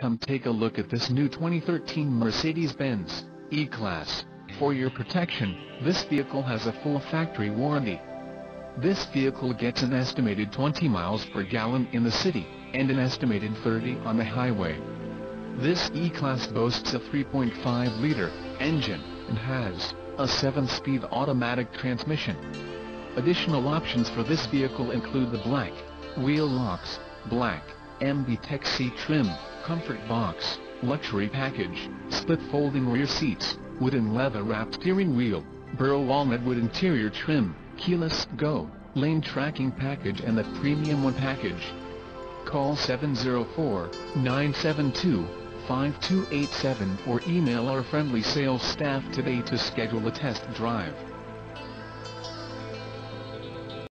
Come take a look at this new 2013 Mercedes-Benz E-Class. For your protection, this vehicle has a full factory warranty. This vehicle gets an estimated 20 miles per gallon in the city, and an estimated 30 on the highway. This E-Class boasts a 3.5-liter engine, and has a 7-speed automatic transmission. Additional options for this vehicle include the black wheel locks, black MB-Tex seat trim, Comfort Box, Luxury Package, Split Folding Rear Seats, Wooden Leather Wrapped Steering Wheel, Burl Walnut Wood Interior Trim, Keyless Go, Lane Tracking Package and the Premium One Package. Call 704-972-5287 or email our friendly sales staff today to schedule a test drive.